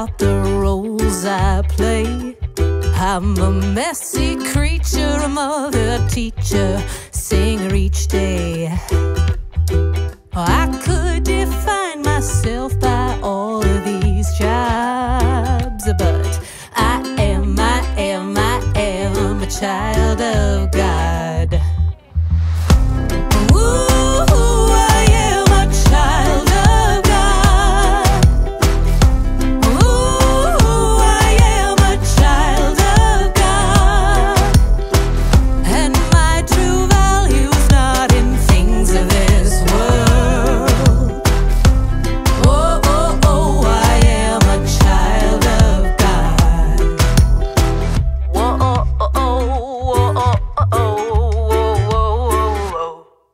about the roles I play. I'm a messy creature, a mother, teacher, singer each day. I could define myself by all of these jobs, but I am a child of God.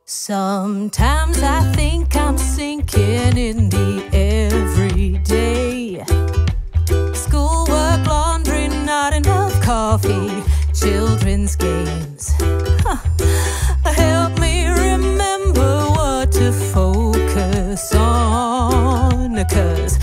Sometimes I think I'm sinking in the everyday. Schoolwork, laundry, not enough coffee, children's games. Help me remember what to focus on, 'cause